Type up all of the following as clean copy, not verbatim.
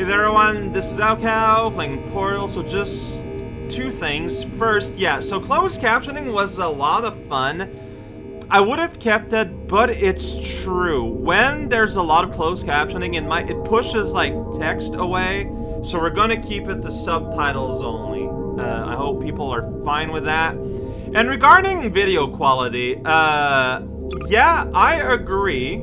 Hey there everyone, this is raocow playing Portal, so just two things. First, yeah, so closed captioning was a lot of fun. I would have kept it, but it's true. When there's a lot of closed captioning, it pushes, like, text away. So we're gonna keep it to subtitles only. I hope people are fine with that. And regarding video quality, yeah, I agree.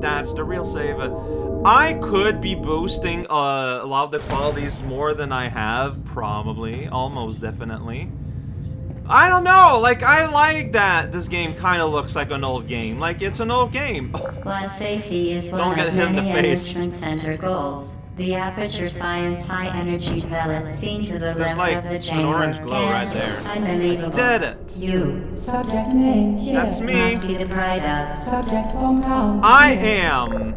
That's the real save. I could be boosting a lot of the qualities more than I have, probably, almost definitely. I don't know, like, I like that this game kind of looks like an old game. Like, it's an old game. While safety is one of many Enrichment Center goals, the Aperture Science high-energy pellet seen to the left of the chamber. There's like an orange glow right there. Unbelievable. Did it. You. Subject name here. That's me. Must be the pride of. Subject hometown. I am.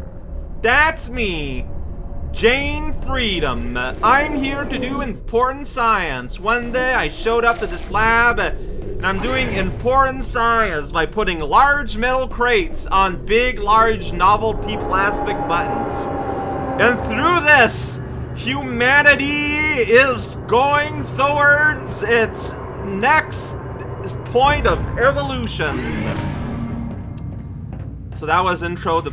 That's me. Jane Freedom. I'm here to do important science. One day I showed up to this lab and I'm doing important science by putting large metal crates on big, large novelty plastic buttons. And through this, humanity is going towards its next point of evolution. So that was intro to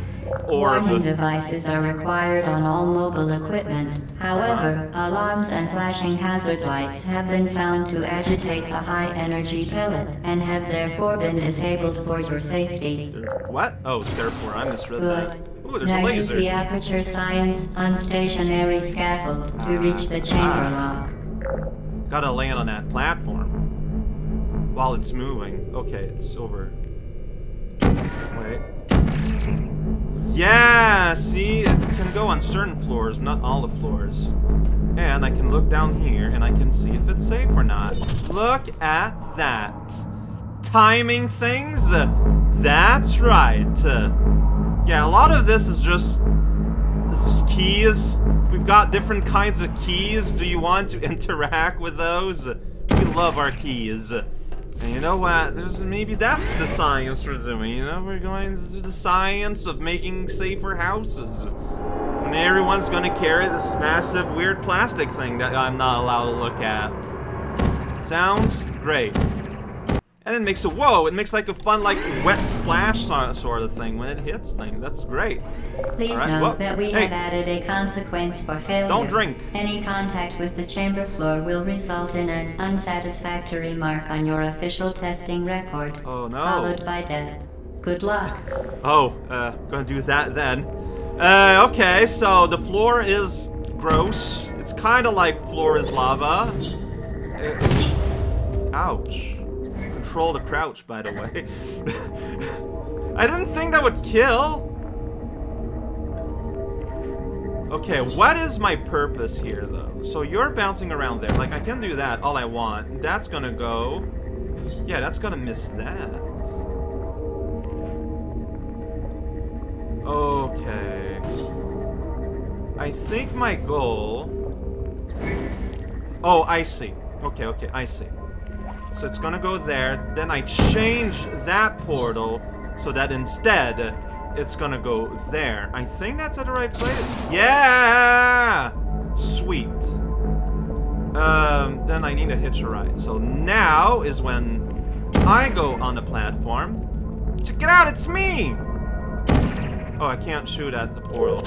orb. Warning devices are required on all mobile equipment. However, alarms and flashing hazard lights have been found to agitate the high-energy pellet and have therefore been disabled for your safety. What? Oh, therefore I misread that. Ooh, now use the Aperture Science unstationary scaffold to reach the chamber lock. Gotta land on that platform while it's moving. Okay, it's over. Wait. Yeah, see, it can go on certain floors, not all the floors. And I can look down here and I can see if it's safe or not. Look at that. Timing things? That's right. Yeah, a lot of this is keys. We've got different kinds of keys. Do you want to interact with those? We love our keys. And you know what? Maybe that's the science we're doing, you know? We're going to do the science of making safer houses. And everyone's gonna carry this massive weird plastic thing that I'm not allowed to look at. Sounds great. And it makes a whoa, it makes like a fun, like, wet splash sort of thing when it hits things. That's great. Please note that we have added a consequence for failure. Don't drink. Any contact with the chamber floor will result in an unsatisfactory mark on your official testing record. Oh no. Followed by death. Good luck. Oh, gonna do that then. Okay, so the floor is gross. It's kind of like floor is lava. Ouch. Control the crouch, by the way. I didn't think that would kill. Okay, what is my purpose here, though? So you're bouncing around there. Like, I can do that all I want. That's gonna go. Yeah, that's gonna miss that. Okay. I think my goal... Oh, I see. Okay, okay, I see. So it's gonna go there, then I change that portal so that instead it's gonna go there. I think that's at the right place. Yeah! Sweet. Then I need to hitch a ride. So now is when I go on the platform. Check it out, it's me! Oh, I can't shoot at the portal.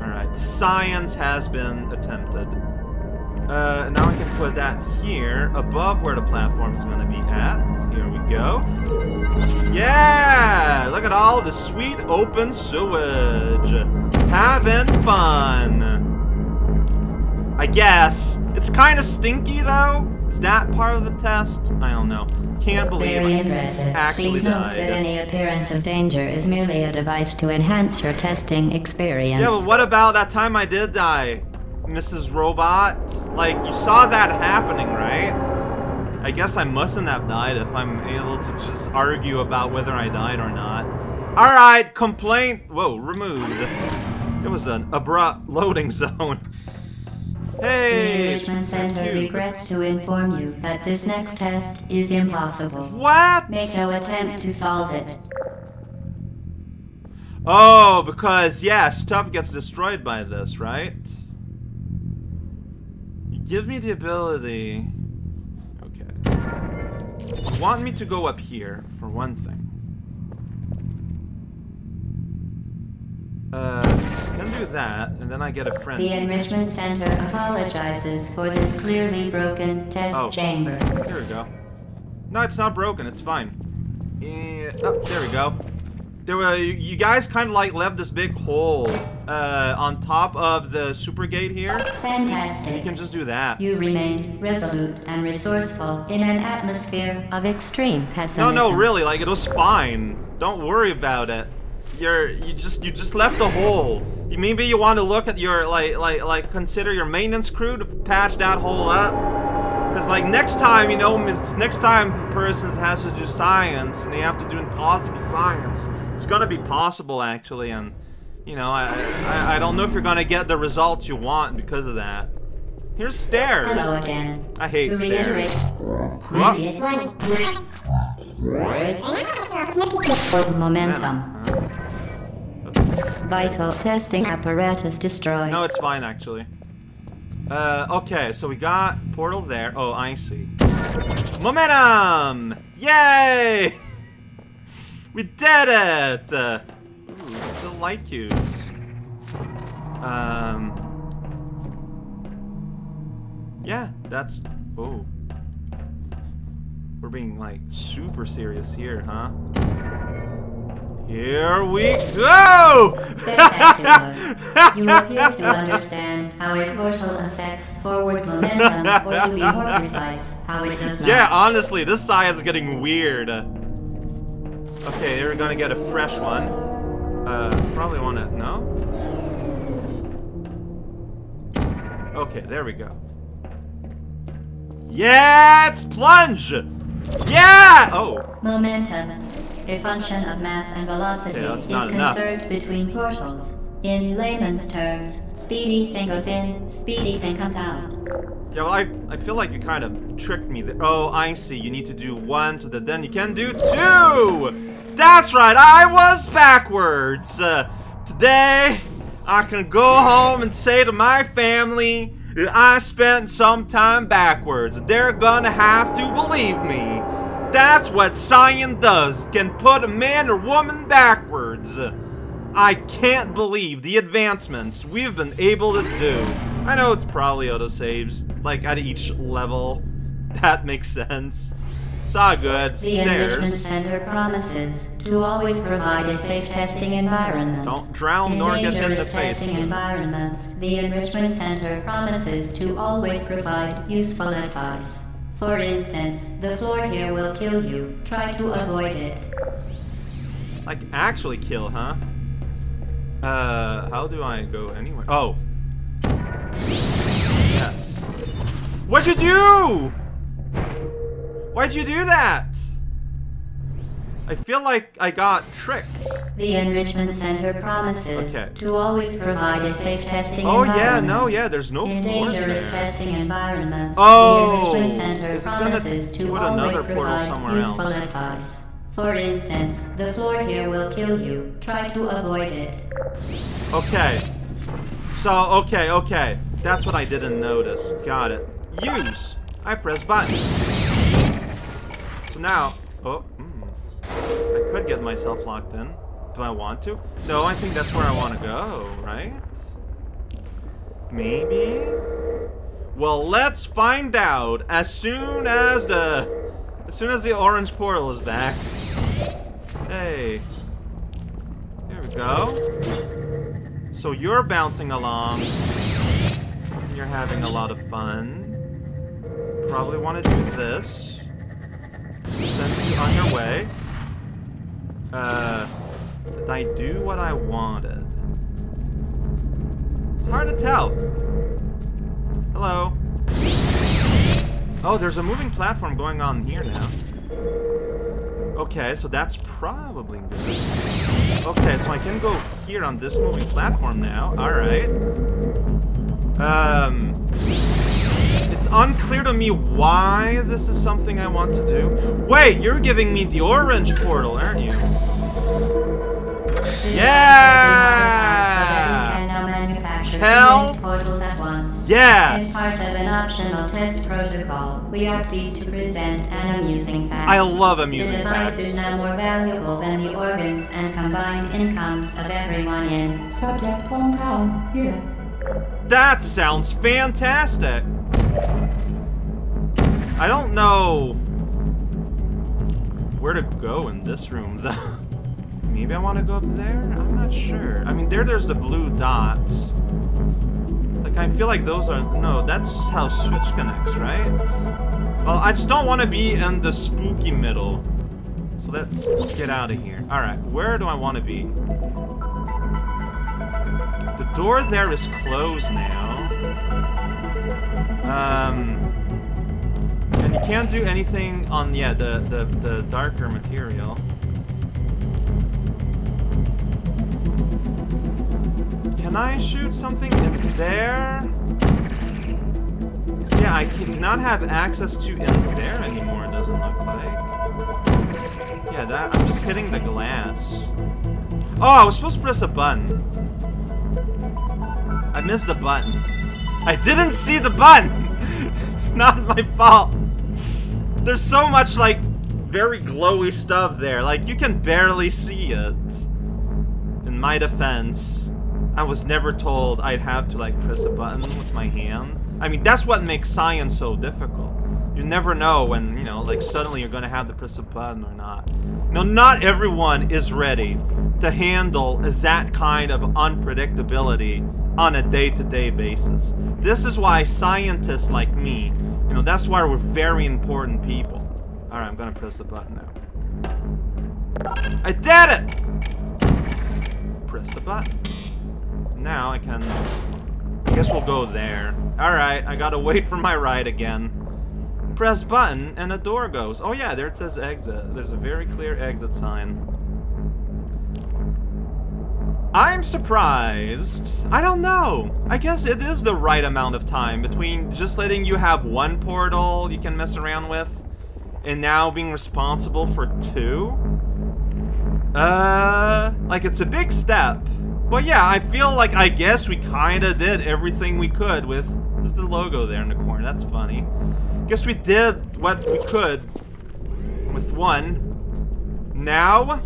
Alright, science has been attempted. Now I can put that here, above where the platform's gonna be at. Here we go. Yeah! Look at all the sweet open sewage. Having fun. I guess. It's kind of stinky, though. Is that part of the test? I don't know. Can't believe it actually died. Please note that any appearance of danger is merely a device to enhance your testing experience. Yeah, but what about that time I did die? Mrs. Robot, like, you saw that happening, right? I guess I mustn't have died if I'm able to just argue about whether I died or not. Alright, complaint... Whoa, removed. It was an abrupt loading zone. Hey! The Enrichment Center regrets to inform you that this next test is impossible. What? Make no attempt to solve it. Oh, because, yeah, stuff gets destroyed by this, right? You give me the ability... Okay. You want me to go up here, for one thing. I can do that, and then I get a friend. The Enrichment Center apologizes for this clearly broken test chamber. Here we go. No, it's not broken, it's fine. Oh, there we go. There were, you guys kind of like left this big hole on top of the super gate here. Fantastic. You can just do that. You remained resolute and resourceful in an atmosphere of extreme pessimism. No, no, really, like it was fine. Don't worry about it. You just left a hole. Maybe you want to look at your consider your maintenance crew to patch that hole up. Because, like, next time, you know, next time a person has to do science, and they have to do impossible science, it's gonna be possible, actually, and, you know, I don't know if you're gonna get the results you want because of that. Here's stairs! Hello again. I hate stairs. Previous one. Momentum. Vital testing apparatus destroyed. No, it's fine, actually. Okay, so we got portal there. Oh, I see. Momentum! Yay! We did it! Ooh, still light cubes. Yeah, that's... Oh. We're being, like, super serious here, huh? Here we go! Spectacular. You appear to understand how a portal affects forward momentum, or to be more precise, how it does not. Yeah, honestly, this science is getting weird. Okay, we're gonna get a fresh one. Probably wanna... No? Okay, there we go. Yeah, it's plunge! Yeah! Oh. Momentum, a function of mass and velocity, is conserved between portals. In layman's terms, speedy thing goes in, speedy thing comes out. Yeah, well, I feel like you kind of tricked me there. Oh, I see. You need to do one so that then you can do two! That's right, I was backwards! Today, I can go home and say to my family... I spent some time backwards. They're gonna have to believe me. That's what science does. Can put a man or woman backwards. I can't believe the advancements we've been able to do. I know it's probably autosaves, like, at each level. That makes sense. It's all good. The Enrichment Center promises to always provide a safe testing environment. Don't drown nor get in the face. Testing environments. The Enrichment Center promises to always provide useful advice. For instance, the floor here will kill you. Try to avoid it. Like, actually kill, huh? How do I go anywhere? Oh. Yes. What'd you do? Why'd you do that? I feel like I got tricked. The Enrichment Center promises to always provide a safe testing environment. Oh yeah, no, yeah, there's no floor there. In dangerous testing environments, the Enrichment Center promises to always provide useful advice. For instance, the floor here will kill you. Try to avoid it. Okay. So, okay. That's what I didn't notice. Got it. Use. I press button. So now, I could get myself locked in. Do I want to? No, I think that's where I want to go, right? Maybe? Well, let's find out as soon as the orange portal is back. Hey. There we go. So you're bouncing along. You're having a lot of fun. Probably want to do this. Send you on your way. Did I do what I wanted? It's hard to tell. Hello. Oh, there's a moving platform going on here now. Okay, so that's probably good. Okay, so I can go here on this moving platform now. Alright. It's unclear to me why this is something I want to do. Wait, you're giving me the orange portal, aren't you? Yeah! Now manufacture and portals at once. Yes! As part of an optional test protocol, we are pleased to present an amusing fact. I love amusing facts. The device is now more valuable than the organs and combined incomes of everyone in Subject Hometown here. That sounds fantastic! I don't know where to go in this room, though. Maybe I want to go up there? I'm not sure. I mean, there's the blue dots. Like, I feel like those are... No, that's how Switch connects, right? Well, I just don't want to be in the spooky middle. So let's get out of here. Alright, where do I want to be? The door there is closed now. And you can't do anything on, yeah, the darker material. Can I shoot something in there? Yeah, I cannot have access to in there anymore, it doesn't look like. Yeah, that, I'm just hitting the glass. Oh, I was supposed to press a button. I missed the button. I didn't see the button! It's not my fault. There's so much, like, very glowy stuff there. Like, you can barely see it. In my defense, I was never told I'd have to, like, press a button with my hand. I mean, that's what makes science so difficult. You never know when, you know, like, suddenly you're gonna have to press a button or not. Now, not everyone is ready to handle that kind of unpredictability on a day-to-day basis. This is why scientists like me, you know, that's why we're very important people. Alright, I'm gonna press the button now. I did it! Press the button. Now I can... I guess we'll go there. Alright, I gotta wait for my ride again. Press button and a door goes. Oh yeah, there it says exit. There's a very clear exit sign. I'm surprised. I don't know. I guess it is the right amount of time between just letting you have one portal you can mess around with and now being responsible for two. Like, it's a big step. But yeah, I feel like I guess we kinda did everything we could with... There's the logo there in the corner, that's funny. Guess we did what we could with one. Now,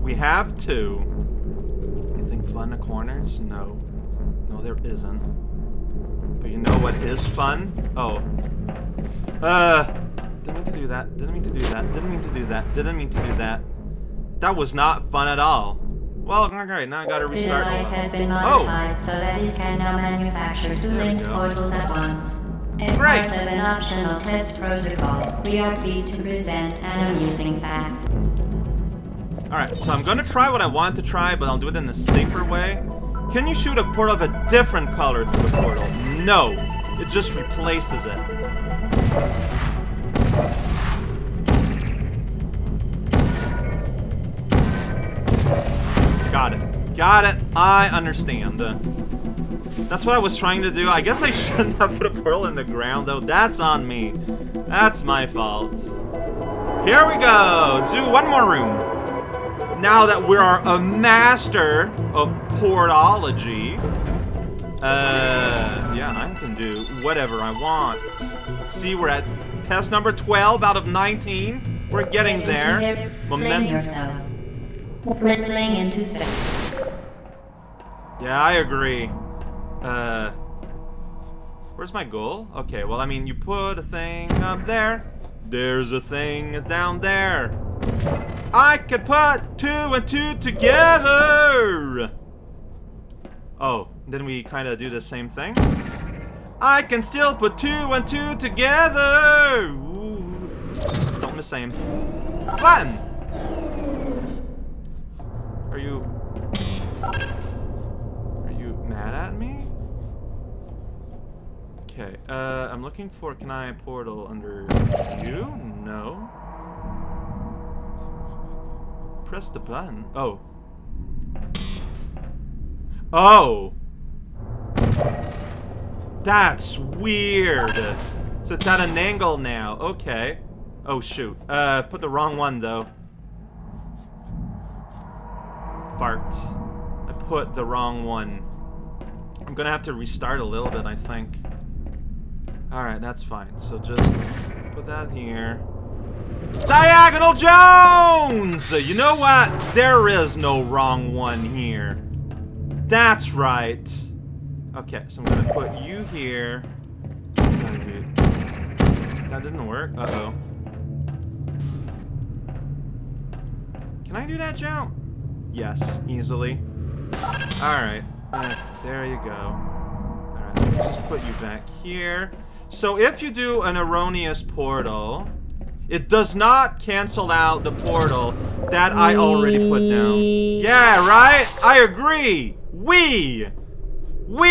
we have two. Fun the corners? No. No, there isn't. But you know what is fun? Oh. Didn't mean to do that. Didn't mean to do that. Didn't mean to do that. Didn't mean to do that. That was not fun at all. Well, alright, now I gotta restart. The device has been modified so that it can now manufacture two linked portals at once. As part of an optional test protocol, we are pleased to present an amusing fact. Alright, so I'm gonna try what I want to try, but I'll do it in a safer way. Can you shoot a portal of a different color through the portal? No. It just replaces it. Got it. Got it. I understand. That's what I was trying to do. I guess I shouldn't have put a portal in the ground, though. That's on me. That's my fault. Here we go. Zoo, one more room. Now that we are a master of portology, yeah, I can do whatever I want. See, we're at test number 12 out of 19. We're getting there. Momentum. Yourself. Rippling into space. Yeah, I agree. Where's my goal? Okay, well, I mean, you put a thing up there. There's a thing down there. I could put two and two together! Oh, then we kind of do the same thing? I can still put two and two together! Ooh. Don't miss aim. Button! Are you mad at me? Okay, I'm looking for... Can I portal under you? No. Press the button. Oh. Oh! That's weird! So it's at an angle now. Okay. Oh shoot. Put the wrong one though. Fart. I put the wrong one. I'm gonna have to restart a little bit, I think. Alright, that's fine. So just put that here. Diagonal Jones! You know what? There is no wrong one here. That's right. Okay, so I'm gonna put you here. That didn't work. Uh-oh. Can I do that jump? Yes, easily. Alright. There you go. Alright, let's just put you back here. So if you do an erroneous portal, it does not cancel out the portal that I already put down. Yeah, right? I agree! We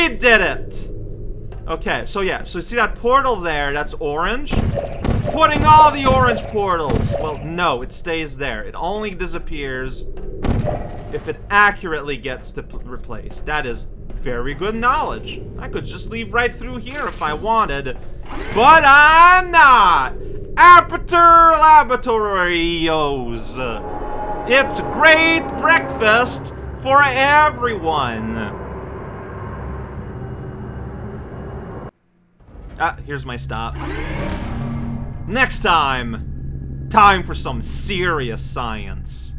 did it! Okay, so yeah, so you see that portal there, that's orange? Putting all the orange portals! Well, no, it stays there. It only disappears if it accurately gets to replaced. That is very good knowledge. I could just leave right through here if I wanted, but I'm not! Aperture Laboratories! It's a great breakfast for everyone! Ah, here's my stop. Next time! Time for some serious science.